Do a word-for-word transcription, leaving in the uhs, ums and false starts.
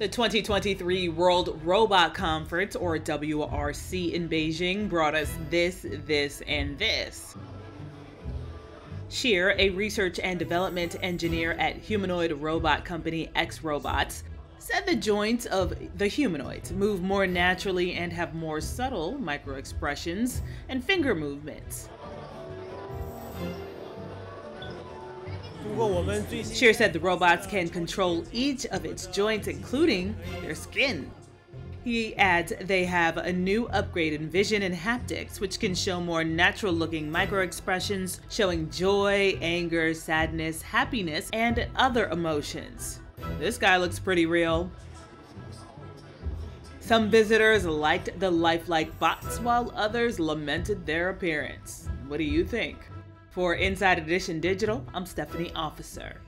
The twenty twenty-three World Robot Conference, or W R C, in Beijing brought us this, this, and this. Sheer, a research and development engineer at humanoid robot company X-Robots, said the joints of the humanoids move more naturally and have more subtle microexpressions and finger movements. Sheer said the robots can control each of its joints, including their skin. He adds they have a new upgrade in vision and haptics, which can show more natural-looking microexpressions, showing joy, anger, sadness, happiness, and other emotions. This guy looks pretty real. Some visitors liked the lifelike bots, while others lamented their appearance. What do you think? For Inside Edition Digital, I'm Stephanie Officer.